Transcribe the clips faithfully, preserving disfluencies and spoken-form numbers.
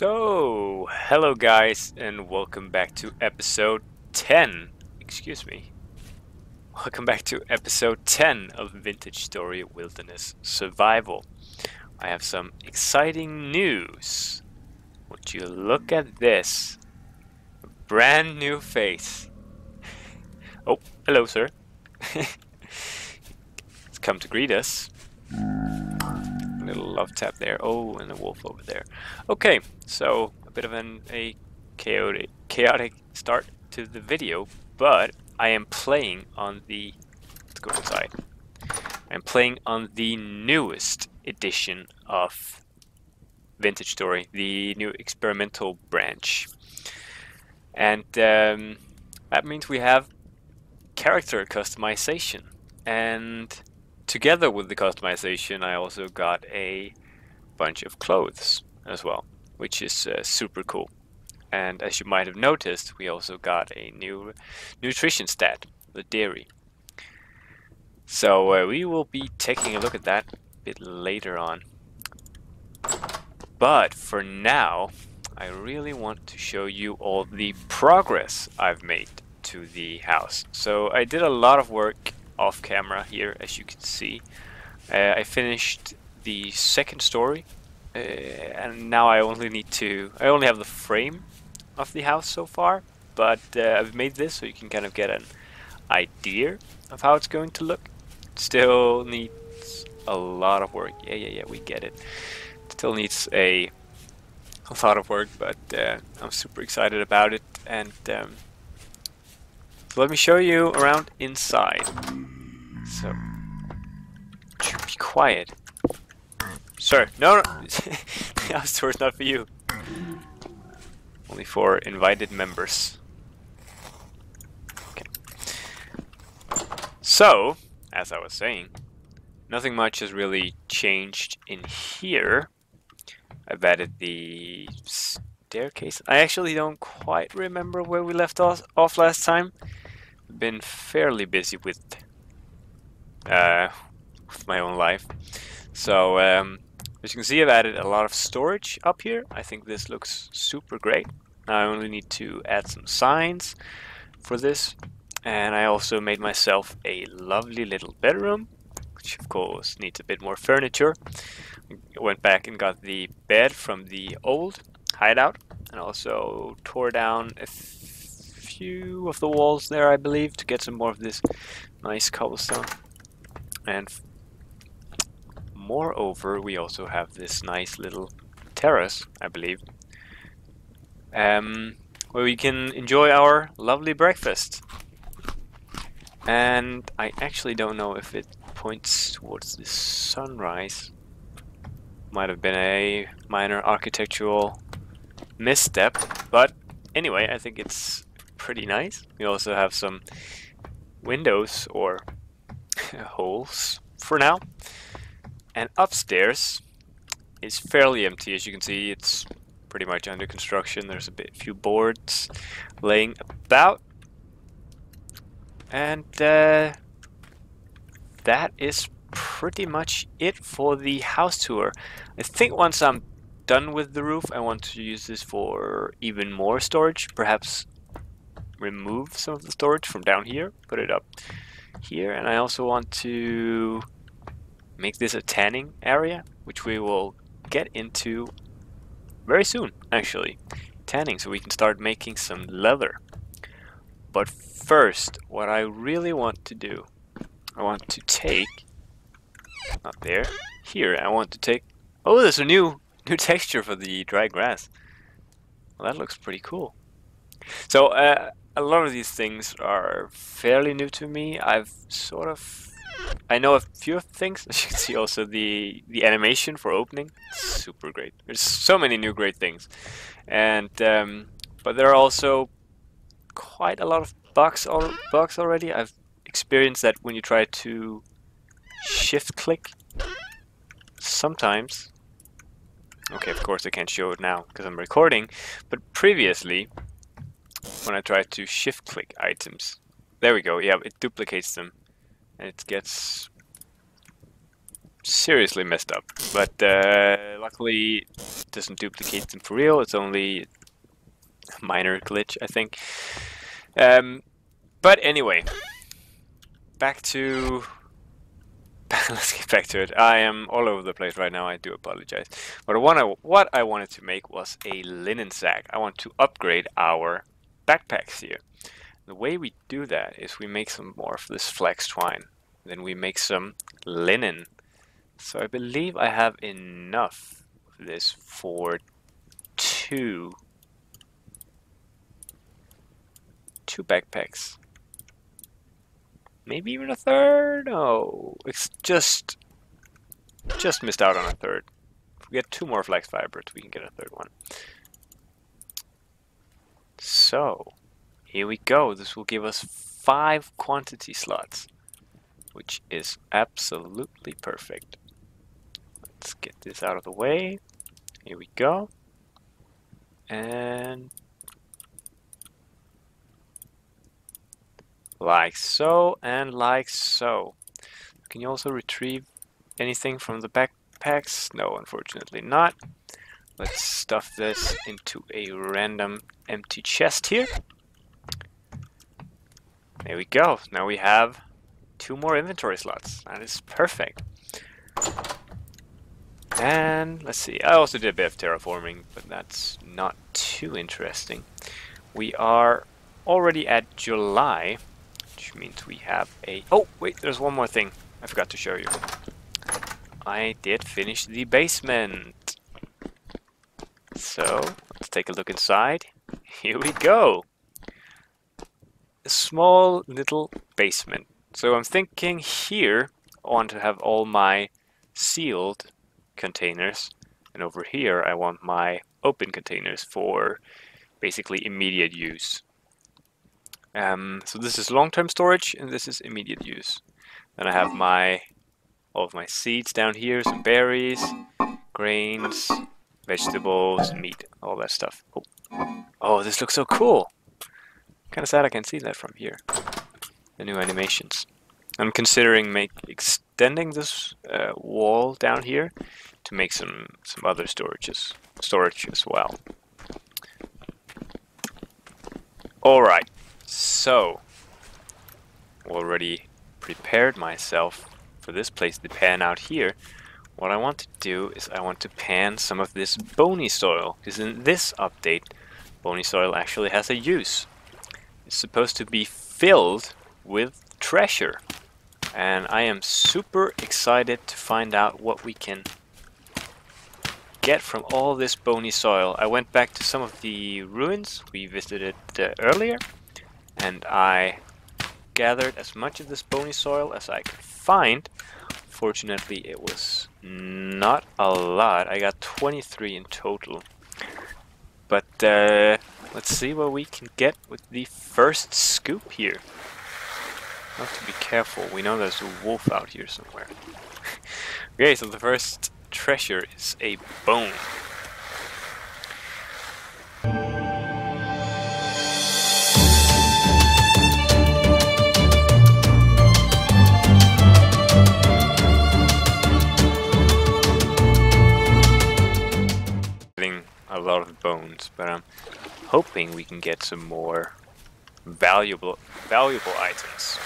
So, hello guys, and welcome back to episode ten. Excuse me. Welcome back to episode ten of Vintage Story Wilderness Survival. I have some exciting news. Would you look at this? A brand new face. Oh, hello sir. He's come to greet us. Little love tap there. Oh, and the wolf over there. Okay, so a bit of an a chaotic chaotic start to the video, but I am playing on the let's go inside. I'm playing on the newest edition of Vintage Story, the new experimental branch, and um, that means we have character customization. And together with the customization, I also got a bunch of clothes as well, which is uh, super cool. And as you might have noticed, we also got a new nutrition stat, the dairy. So uh, we will be taking a look at that a bit later on. But for now, I really want to show you all the progress I've made to the house. So I did a lot of work off camera here, as you can see. Uh, I finished the second story, uh, and now I only need to, I only have the frame of the house so far, but uh, I've made this so you can kind of get an idea of how it's going to look. Still needs a lot of work. Yeah, yeah, yeah, we get it. Still needs a, a lot of work, but uh, I'm super excited about it. And um, so let me show you around inside. So, be quiet. Sir, no, no. The house tour is not for you. Only for invited members. Okay. So, as I was saying, nothing much has really changed in here. I've added the staircase. I actually don't quite remember where we left off, off last time. Been fairly busy with uh, with my own life, so um, as you can see, I've added a lot of storage up here. I think this looks super great. Now I only need to add some signs for this, and I also made myself a lovely little bedroom, which of course needs a bit more furniture. I went back and got the bed from the old hideout, and also tore down a few of the walls there, I believe, to get some more of this nice cobblestone. And moreover, we also have this nice little terrace, I believe, um, where we can enjoy our lovely breakfast. And I actually don't know if it points towards the sunrise. Might have been a minor architectural misstep, but anyway, I think it's pretty nice. We also have some windows or holes for now. And upstairs is fairly empty, as you can see. It's pretty much under construction. There's a bit few boards laying about. And uh, that is pretty much it for the house tour. I think once I'm done with the roof, I want to use this for even more storage. Perhaps remove some of the storage from down here, put it up here, and I also want to make this a tanning area, which we will get into very soon, actually. Tanning, so we can start making some leather. But first, what I really want to do, I want to take, not there, here, I want to take, oh, there's a new, new texture for the dry grass. Well, that looks pretty cool. So, uh, a lot of these things are fairly new to me. I've sort of, I know a few things. As you can see, also the the animation for opening, super great. There's so many new great things, and um, but there are also quite a lot of bugs al bugs already. I've experienced that when you try to shift click, sometimes. Okay, of course I can't show it now because I'm recording, but previously, when I try to shift click items, there we go, yeah, it duplicates them and it gets seriously messed up. But uh, luckily doesn't duplicate them for real. It's only a minor glitch, I think. Um, but anyway, back to... Let's get back to it. I am all over the place right now. I do apologize. But what I, what I wanted to make was a linen sack. I want to upgrade our backpacks here. The way we do that is we make some more of this flax twine. Then we make some linen. So I believe I have enough of this for two, two backpacks. Maybe even a third? No, it's just, just missed out on a third. If we get two more flax fibers, we can get a third one. So, here we go. This will give us five quantity slots, which is absolutely perfect. Let's get this out of the way. Here we go. And... like so, and like so. Can you also retrieve anything from the backpacks? No, unfortunately not. Let's stuff this into a random empty chest here. There we go. Now we have two more inventory slots. That is perfect. And let's see. I also did a bit of terraforming, but that's not too interesting. We are already at July. Which means we have a... oh, wait, there's one more thing I forgot to show you. I did finish the basement. So, let's take a look inside. Here we go. A small little basement. So I'm thinking here, I want to have all my sealed containers. And over here, I want my open containers for basically immediate use. Um, so this is long-term storage, and this is immediate use. Then I have my all of my seeds down here, some berries, grains, vegetables, meat, all that stuff. Oh, oh this looks so cool! Kind of sad I can't see that from here. The new animations. I'm considering make extending this uh, wall down here to make some some other storages storage as well. All right. So, already prepared myself for this place to pan out here. What I want to do is I want to pan some of this bony soil, because in this update, bony soil actually has a use. It's supposed to be filled with treasure. And I am super excited to find out what we can get from all this bony soil. I went back to some of the ruins we visited uh, earlier. And I gathered as much of this bony soil as I could find. Fortunately, it was not a lot. I got twenty-three in total. But uh, let's see what we can get with the first scoop here. I'll have to be careful. We know there's a wolf out here somewhere. Okay, so the first treasure is a bone. A lot of bones, but I'm hoping we can get some more valuable valuable items.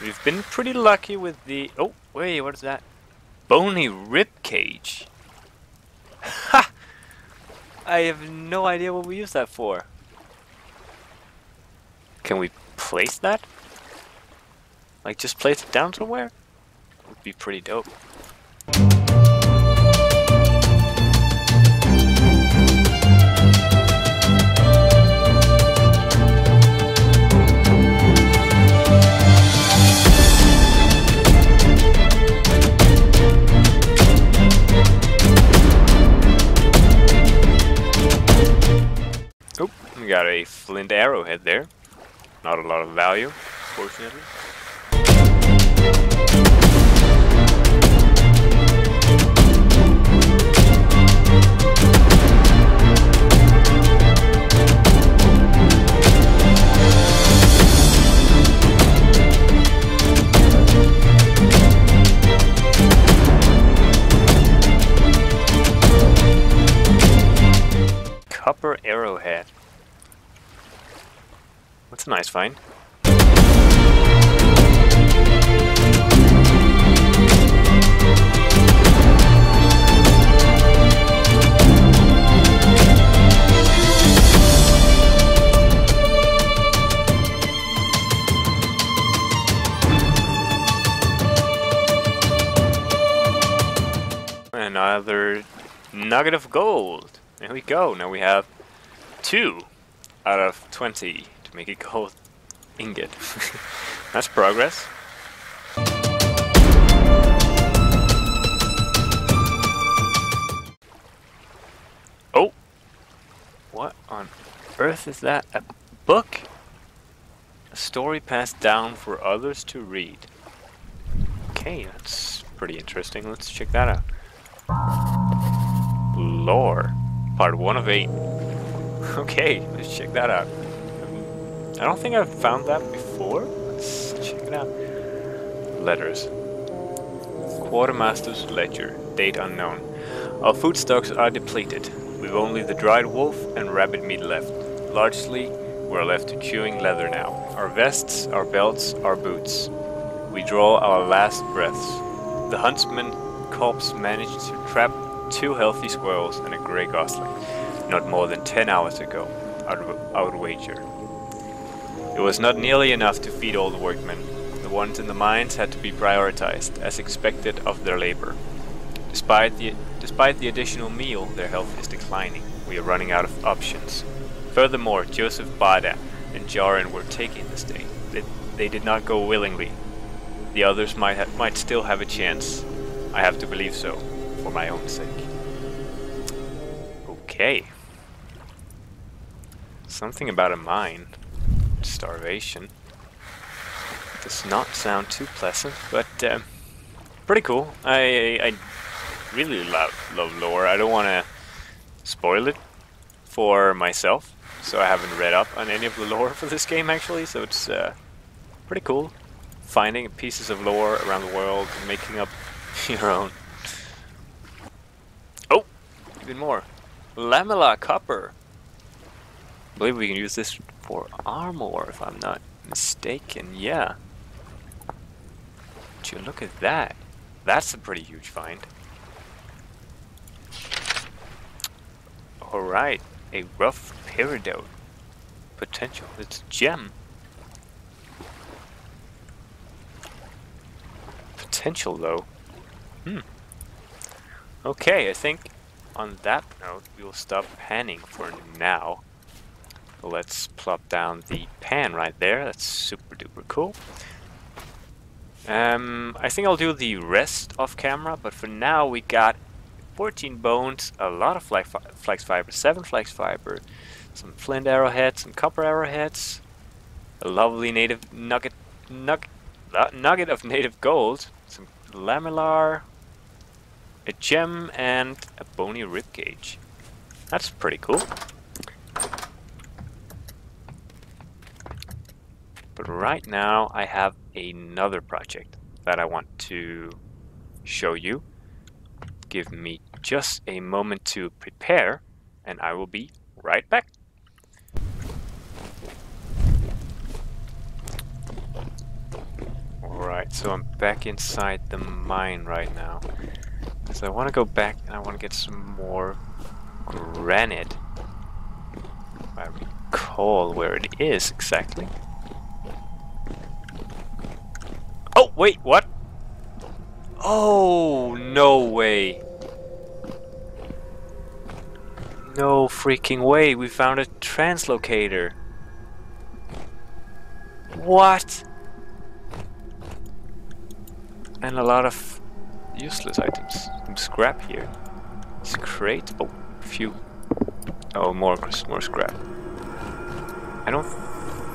We've been pretty lucky with the... oh wait, what is that? Bony rib cage. Ha! I have no idea what we use that for. Can we place that? Like just place it down somewhere? Would be pretty dope. We got a flint arrowhead there. Not a lot of value, fortunately. copper arrowhead. That's a nice find. Another nugget of gold. There we go. Now we have two out of twenty to make a gold ingot. That's progress. Oh, what on earth is that? A book? A story passed down for others to read. Okay, that's pretty interesting. Let's check that out. Lore, part one of eight. Okay, let's check that out. Um, I don't think I've found that before. Let's check it out. Letters. Quartermaster's ledger, date unknown. Our food stocks are depleted. We've only the dried wolf and rabbit meat left. Largely, we're left to chewing leather now. Our vests, our belts, our boots. We draw our last breaths. The huntsman corps managed to trap two healthy squirrels and a grey gosling not more than ten hours ago, I would wager. It was not nearly enough to feed all the workmen. The ones in the mines had to be prioritized, as expected of their labor. Despite the, despite the additional meal, their health is declining. We are running out of options. Furthermore, Joseph Bada and Jaren were taking this day. They, they did not go willingly. The others might, ha might still have a chance. I have to believe so, for my own sake. Okay. Something about a mine. Starvation. Does not sound too pleasant, but um, pretty cool. I I really love, love lore. I don't want to spoil it for myself, so I haven't read up on any of the lore for this game actually, so it's uh, pretty cool. Finding pieces of lore around the world, making up your own. Oh, even more. Lamella Copper. I believe we can use this for armor, if I'm not mistaken. Yeah. Would you look at that? That's a pretty huge find. Alright, a rough peridot. Potential. It's a gem. Potential, though. Hmm. Okay, I think on that note we will stop panning for now. Let's plop down the pan right there. That's super duper cool. Um, I think I'll do the rest off camera, but for now we got fourteen bones, a lot of flax, fi flax fiber, seven flax fiber, some flint arrowheads, some copper arrowheads, a lovely native nugget, nug nugget of native gold, some lamellar, a gem, and a bony ribcage. That's pretty cool. But right now I have another project that I want to show you. Give me just a moment to prepare and I will be right back. Alright, so I'm back inside the mine right now. So I want to go back and I want to get some more granite. If I recall where it is exactly. Oh, wait, what? Oh, no way. No freaking way. We found a translocator. What? And a lot of useless items. Some scrap here. It's great. Oh, a few. Oh, more, more scrap. I don't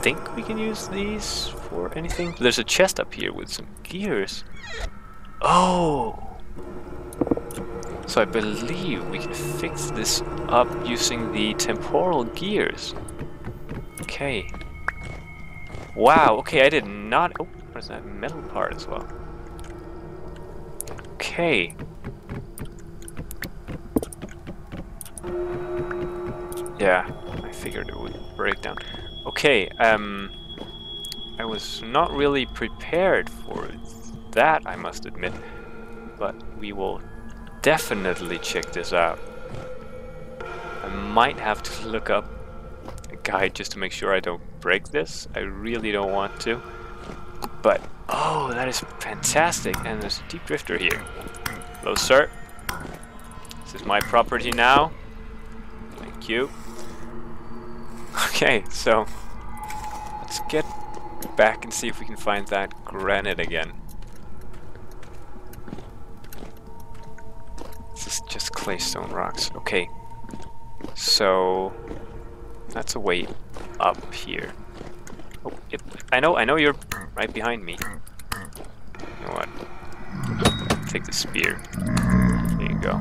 think we can use these for anything. There's a chest up here with some gears. Oh! So I believe we can fix this up using the temporal gears. Okay. Wow, okay, I did not... Oh, there's that metal part as well. Okay. Yeah, I figured it would break down. Okay, um, I was not really prepared for that, I must admit, but we will definitely check this out. I might have to look up a guide just to make sure I don't break this. I really don't want to, but oh, that is fantastic, and there's a deep drifter here. Hello, sir. This is my property now. Thank you. Okay, so let's get back and see if we can find that granite again. This is just claystone rocks. Okay, so that's a way up here. Oh, it, I know, I know you're right behind me. You know what? Take the spear. There you go.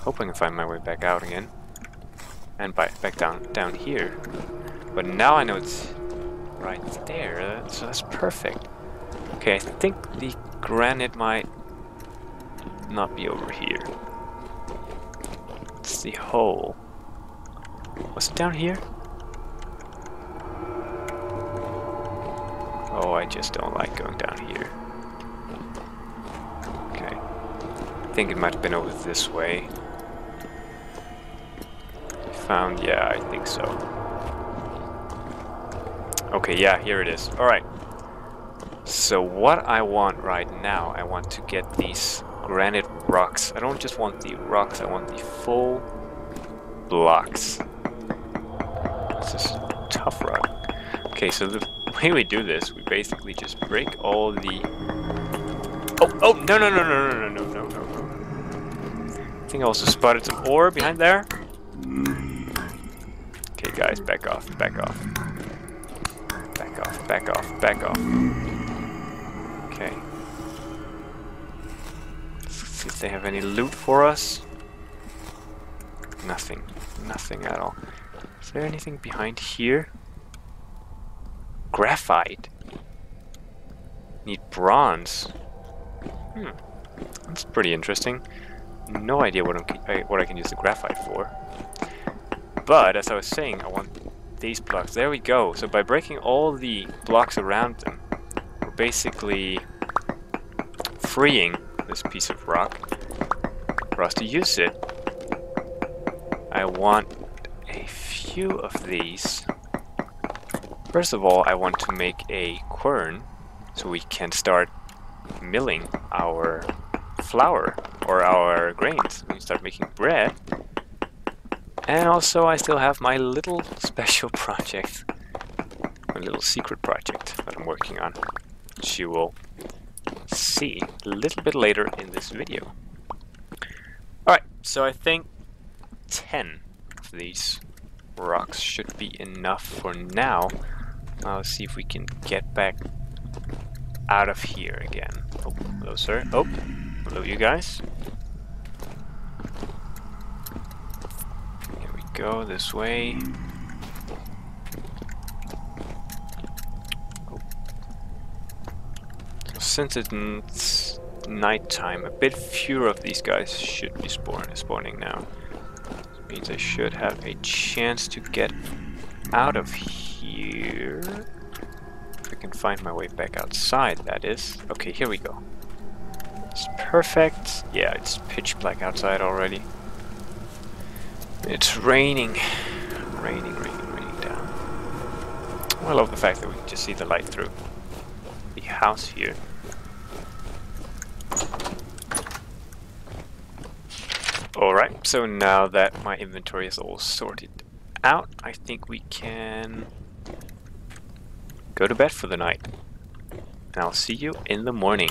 Hope I can find my way back out again. And by, back down down here. But now I know it's right there, so that's perfect. Okay, I think the granite might not be over here. It's the hole. Was it down here? Oh, I just don't like going down here. Okay. I think it might have been over this way. Found, yeah, I think so. Okay, yeah, here it is. Alright. So what I want right now, I want to get these granite rocks. I don't just want the rocks, I want the full blocks. This is a tough rock. Okay, so the way we do this, we basically just break all the... Oh, oh, no, no, no, no, no, no, no, no, no. I think I also spotted some ore behind there. Okay, guys, back off, back off. Back off, back off, back off. Okay. Let's see if they have any loot for us. Nothing. Nothing at all. Is there anything behind here? Graphite. Need bronze. Hmm. That's pretty interesting. No idea what, I'm, what I can use the graphite for. But, as I was saying, I want these blocks. There we go. So by breaking all the blocks around them, we're basically freeing this piece of rock for us to use it. I want a few of these. First of all, I want to make a quern so we can start milling our flour or our grains. We can start making bread. And also, I still have my little special project, my little secret project that I'm working on, which you will see a little bit later in this video. Alright, so I think ten of these rocks should be enough for now. Now let's see if we can get back out of here again. Oh, hello, sir. Oh, hello, you guys. Go this way. Oh. So since it's nighttime, a bit fewer of these guys should be spawn spawning now. This means I should have a chance to get out of here. If I can find my way back outside, that is. Okay, here we go. It's perfect. Yeah, it's pitch black outside already. It's raining, raining, raining, raining down. I love the fact that we can just see the light through the house here. Alright, so now that my inventory is all sorted out, I think we can go to bed for the night. And I'll see you in the morning.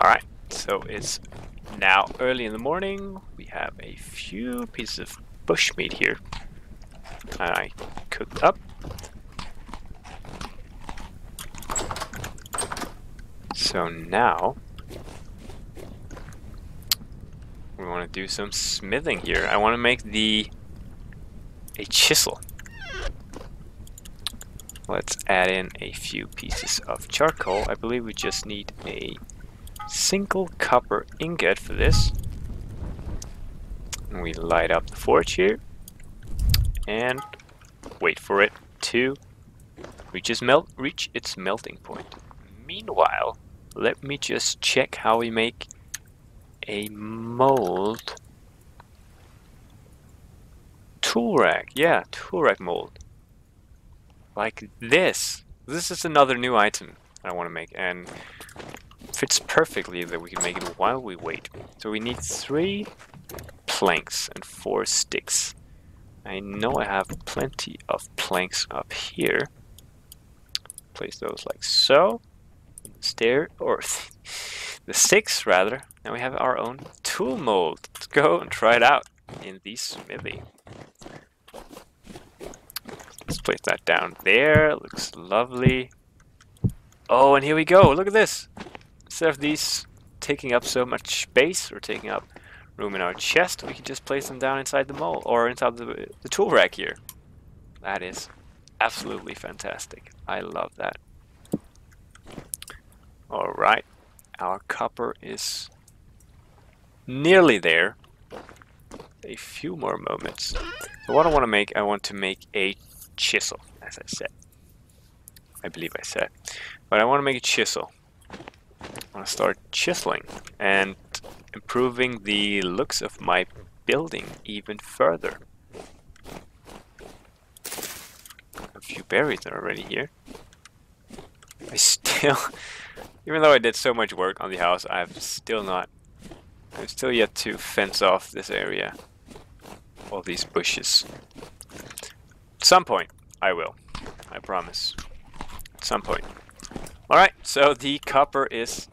Alright. So it's now early in the morning. We have a few pieces of bushmeat here that I cooked up. So now we want to do some smithing here. I want to make the a chisel. Let's add in a few pieces of charcoal. I believe we just need a single copper ingot for this. And we light up the forge here and wait for it to reach its, melt, reach its melting point. Meanwhile, let me just check how we make a mold. Tool rack, yeah, tool rack mold. Like this. This is another new item I want to make, and fits perfectly that we can make it while we wait. So we need three planks and four sticks. I know I have plenty of planks up here. Place those like so. Stair or the sticks rather. Now we have our own tool mold. Let's go and try it out in the smithy. Let's place that down there. Looks lovely. Oh, and here we go. Look at this. Instead of these taking up so much space or taking up room in our chest, we can just place them down inside the mold or inside the, the tool rack here. That is absolutely fantastic. I love that. Alright, our copper is nearly there. A few more moments. So what I want to make, I want to make a chisel, as I said. I believe I said. But I want to make a chisel. I want to start chiseling and improving the looks of my building even further. A few berries are already here. I still, even though I did so much work on the house, I've still not, I'm still yet to fence off this area. All these bushes. At some point, I will. I promise. At some point. Alright, so the copper is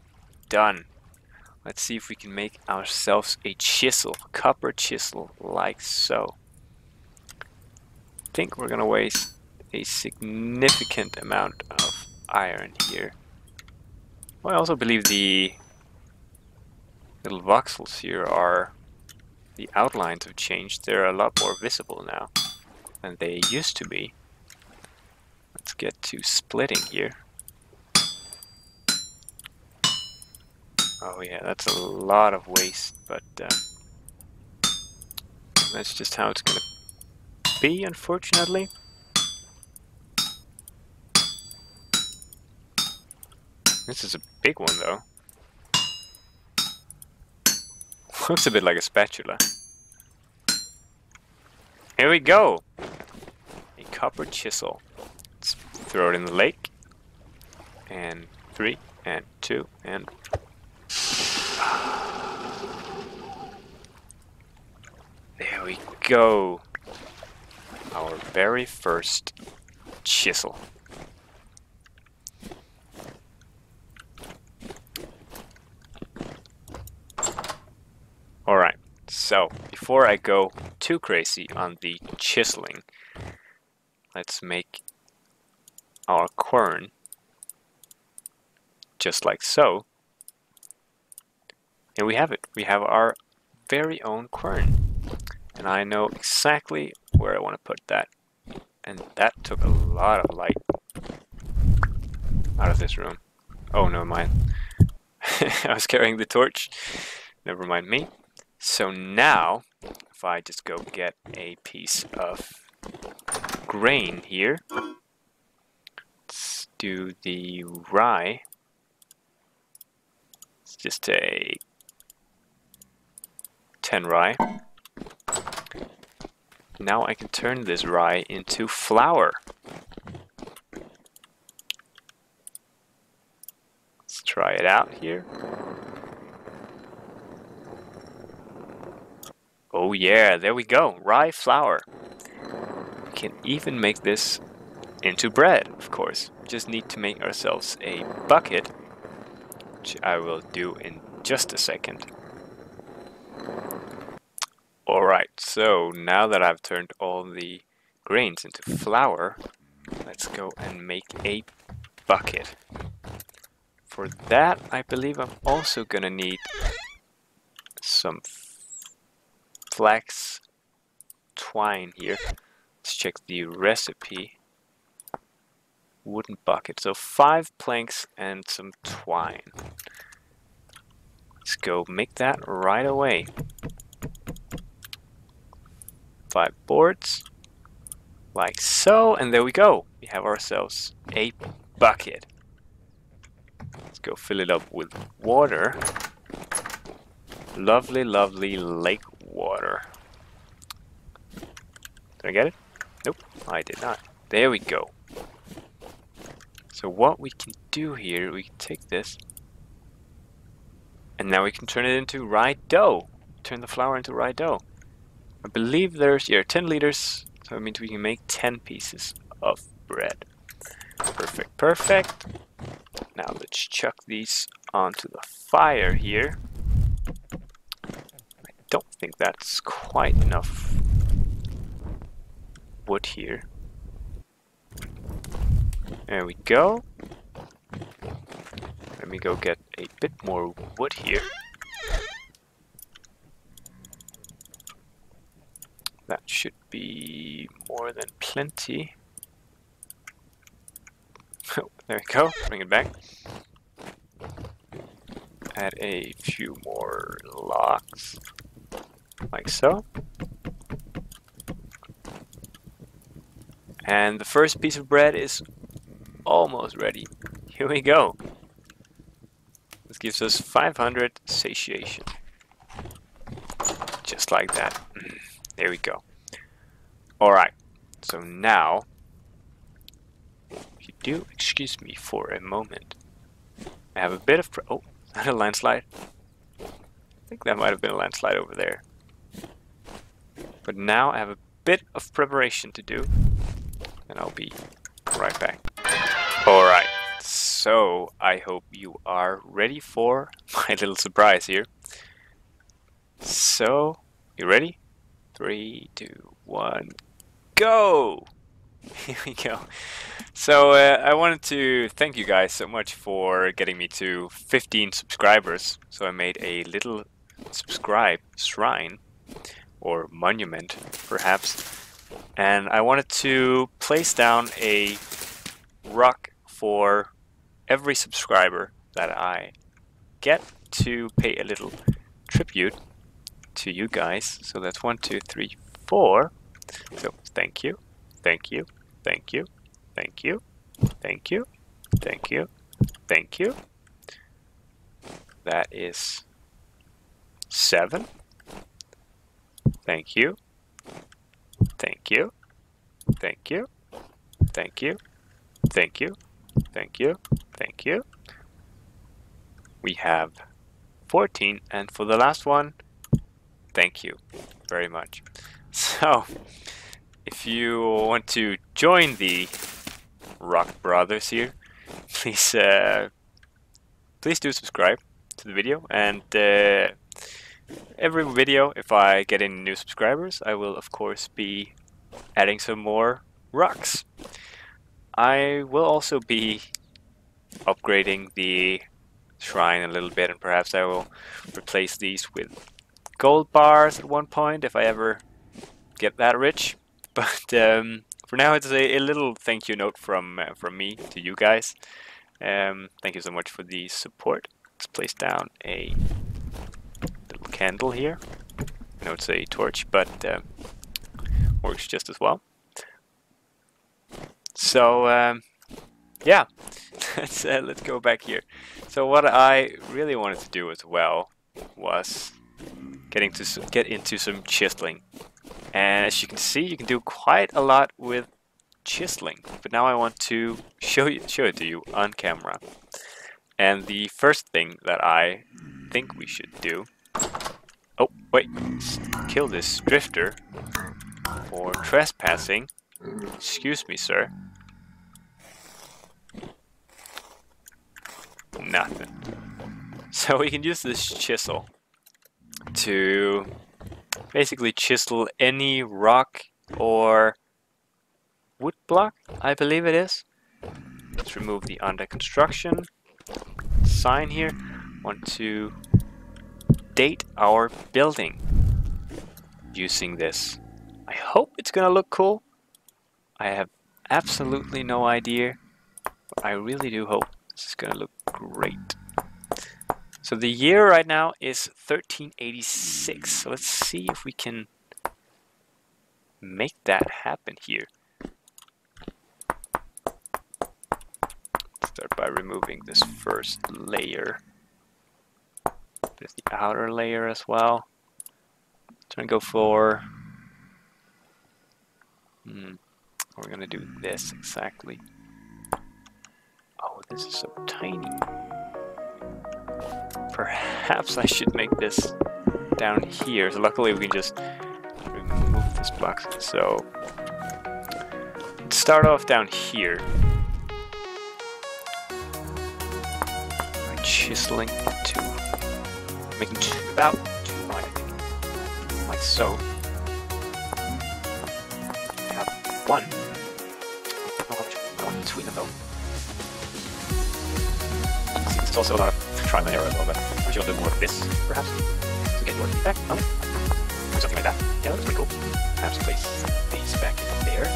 done. Let's see if we can make ourselves a chisel. Copper chisel, like so. I think we're gonna waste a significant amount of iron here. Well, I also believe the little voxels here are, the outlines have changed. They're a lot more visible now than they used to be. Let's get to splitting here. Oh yeah, that's a lot of waste, but uh, that's just how it's gonna be, unfortunately. This is a big one though. Looks a bit like a spatula. Here we go! A copper chisel. Let's throw it in the lake. And three, and two, and... There we go! Our very first chisel. Alright, so before I go too crazy on the chiseling, let's make our quern just like so. And we have it. We have our very own quern. And I know exactly where I want to put that. And that took a lot of light out of this room. Oh, never mind. I was carrying the torch. Never mind me. So now, if I just go get a piece of grain here, let's do the rye. It's just a ten rye. Now I can turn this rye into flour. Let's try it out here. Oh yeah, there we go, rye flour. We can even make this into bread, of course. We just need to make ourselves a bucket, which I will do in just a second. Alright, so now that I've turned all the grains into flour, let's go and make a bucket. For that, I believe I'm also gonna need some flax twine here. Let's check the recipe. Wooden bucket. So five planks and some twine. go make that right away. Five boards, like so, and there we go. We have ourselves a bucket. Let's go fill it up with water. Lovely, lovely lake water. Did I get it? Nope, I did not. There we go. So what we can do here, we can take this, and now we can turn it into rye dough. Turn the flour into rye dough. I believe there's, yeah, ten liters, so it means we can make ten pieces of bread. Perfect, perfect. Now let's chuck these onto the fire here. I don't think that's quite enough wood here. There we go. Let me go get a bit more wood here. That should be more than plenty. Oh, there we go, bring it back. Add a few more logs, like so. And the first piece of bread is almost ready. Here we go. This gives us five hundred satiation. Just like that. There we go. Alright, so now, if you do excuse me for a moment, I have a bit of pro- oh, is that a landslide? I think that might have been a landslide over there. But now I have a bit of preparation to do, and I'll be right back. Alright, so I hope you are ready for my little surprise here. So, you ready? Three, two, one, go! Here we go. So uh, I wanted to thank you guys so much for getting me to fifteen subscribers. So I made a little subscribe shrine, or monument perhaps. And I wanted to place down a rock for every subscriber that I get to pay a little tribute to you guys. So that's one, two, three, four. So thank you, thank you, thank you, thank you, thank you, thank you, thank you. That is seven. Thank you, thank you, thank you, thank you, thank you, thank you, thank you. We have fourteen, and for the last one, thank you very much. So, if you want to join the Rock Brothers here, please uh, please do subscribe to the video. And uh, every video, if I get any new subscribers, I will of course be adding some more rocks. I will also be upgrading the shrine a little bit, and perhaps I will replace these with gold bars at one point if I ever get that rich. But um, for now, it's a, a little thank you note from uh, from me to you guys. Um, thank you so much for the support. Let's place down a little candle here. I know it's a torch, but uh, works just as well. So um, yeah, let's uh, let's go back here. So what I really wanted to do as well was getting to get into some chiseling, and as you can see, you can do quite a lot with chiseling. But now I want to show you, show it to you on camera. And the first thing that I think we should do. Oh wait! Kill this drifter for trespassing. Excuse me, sir. Nothing. So we can use this chisel to basically chisel any rock or wood block, I believe it is. Let's remove the under construction sign here. Want to date our building using this. I hope it's gonna look cool. I have absolutely no idea. I really do hope this is gonna look great. So the year right now is thirteen eighty-six. So let's see if we can make that happen here. Start by removing this first layer. There's the outer layer as well. Trying to go for. Hmm. We're gonna do this exactly. Oh, this is so tiny. Perhaps I should make this down here. So luckily we can just remove this block. So let's start off down here. By chiseling two, making two, about two wide, I think, like so. I have one. Going between them though. See, it's also a lot of. Try my error a little bit. We should do more of this, perhaps. So get your feedback, no? Or something like that. Yeah, that looks pretty cool. Perhaps place these back in there.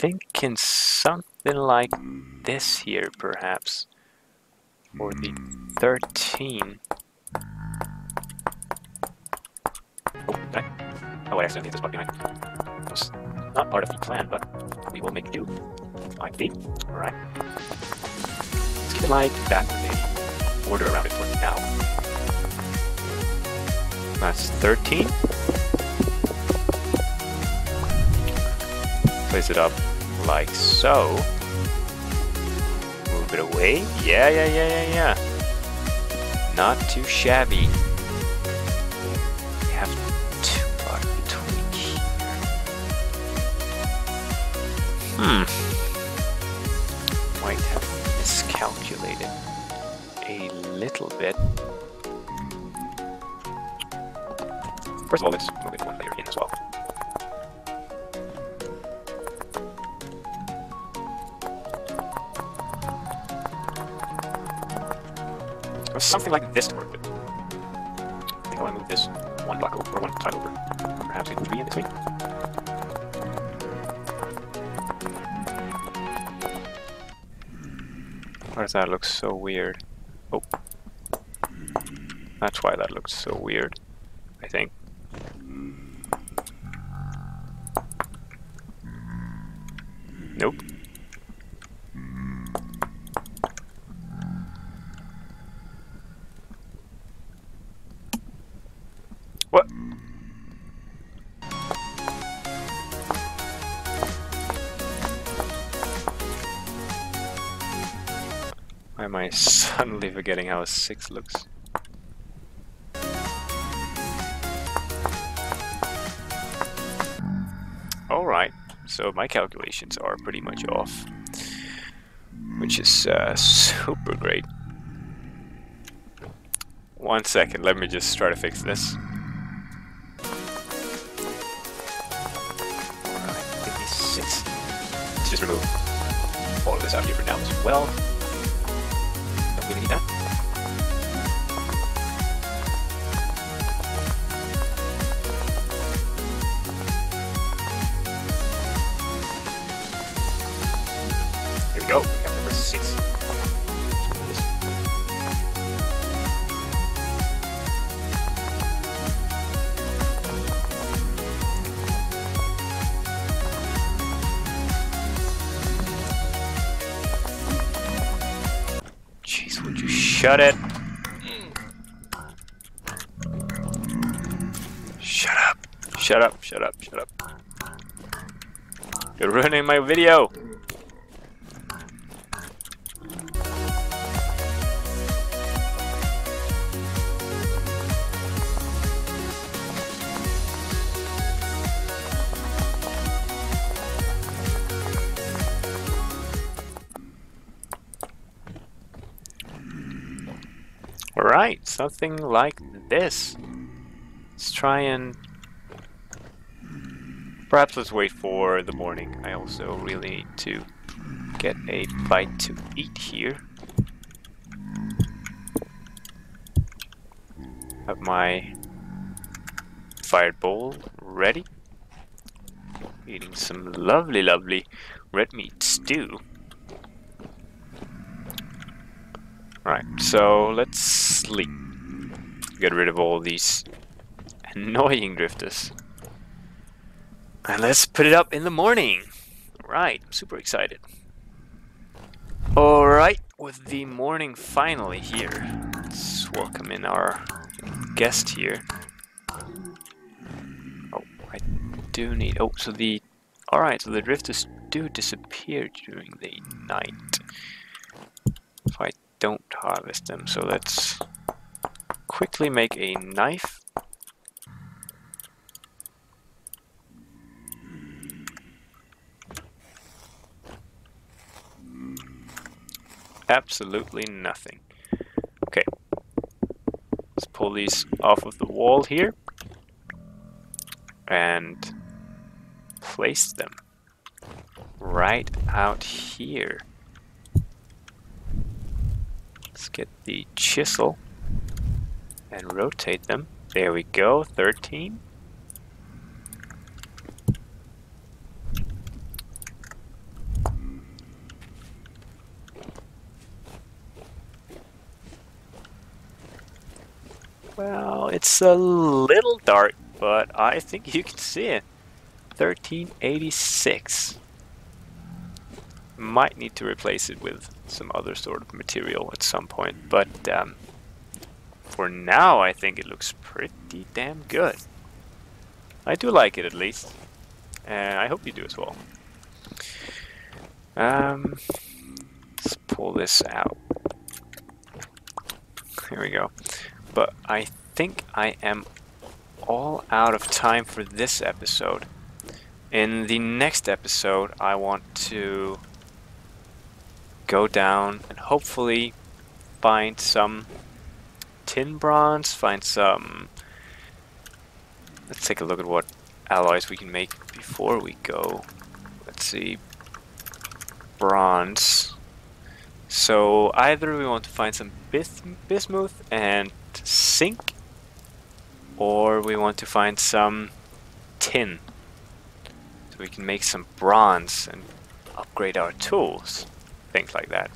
Thinking something like this here, perhaps, or the thirteen. Oh, okay. Oh, I accidentally hit this spot behind. It was not part of the plan, but we will make do. Like the, all right. Let's keep it like that with a border around it for now. That's thirteen. Place it up. Like so. Move it away. Yeah, yeah, yeah, yeah, yeah. Not too shabby. We have two blocks between here. Hmm. Might have miscalculated a little bit. First of all, let's move it one layer in as well. Something like this to work with. I think I want to move this one block over, or one tile over. Perhaps get three in between. Why does that look so weird? Oh. That's why that looks so weird, I think. Nope. Am I suddenly forgetting how a six looks? Alright, so my calculations are pretty much off, which is uh, super great. One second, let me just try to fix this. Alright, fifty-six. Let's just remove all of this out here for now as well. We need that. Here we go. We have number six. Shut it. Shut up. Shut up, shut up, shut up. You're ruining my video. Something like this. Let's try and... Perhaps let's wait for the morning. I also really need to get a bite to eat here. Have my fire bowl ready. Eating some lovely, lovely red meat stew. Alright, so let's sleep. Get rid of all these annoying drifters. And let's put it up in the morning. Alright, I'm super excited. Alright, with the morning finally here. Let's welcome in our guest here. Oh, I do need... Oh, so the... Alright, so the drifters do disappear during the night. If I don't harvest them, so let's quickly make a knife. Absolutely nothing. Okay, let's pull these off of the wall here and place them right out here. Let's get the chisel and rotate them. There we go, thirteen. Well, it's a little dark, but I think you can see it. thirteen eighty-six. Might need to replace it with some other sort of material at some point, but um, for now I think it looks pretty damn good. I do like it at least, and I hope you do as well. Um, let's pull this out. Here we go. But I think I am all out of time for this episode. In the next episode, I want to go down and hopefully find some tin bronze, find some... Let's take a look at what alloys we can make before we go. Let's see. Bronze. So either we want to find some bismuth and zinc, or we want to find some tin. So we can make some bronze and upgrade our tools, things like that.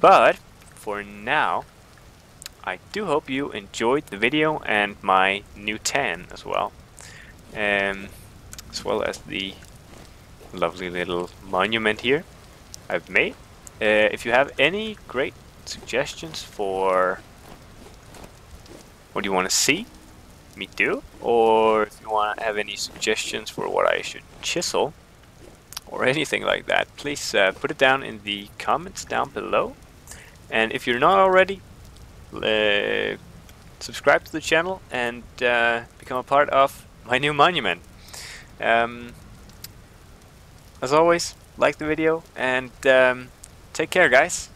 But for now, I do hope you enjoyed the video and my new tan as well, um, as well as the lovely little monument here I've made. Uh, if you have any great suggestions for what do you want to see me do, or if you want to have any suggestions for what I should chisel or anything like that, please uh, put it down in the comments down below. And if you're not already, uh, subscribe to the channel and uh, become a part of my new monument. Um, as always, like the video and um, take care, guys.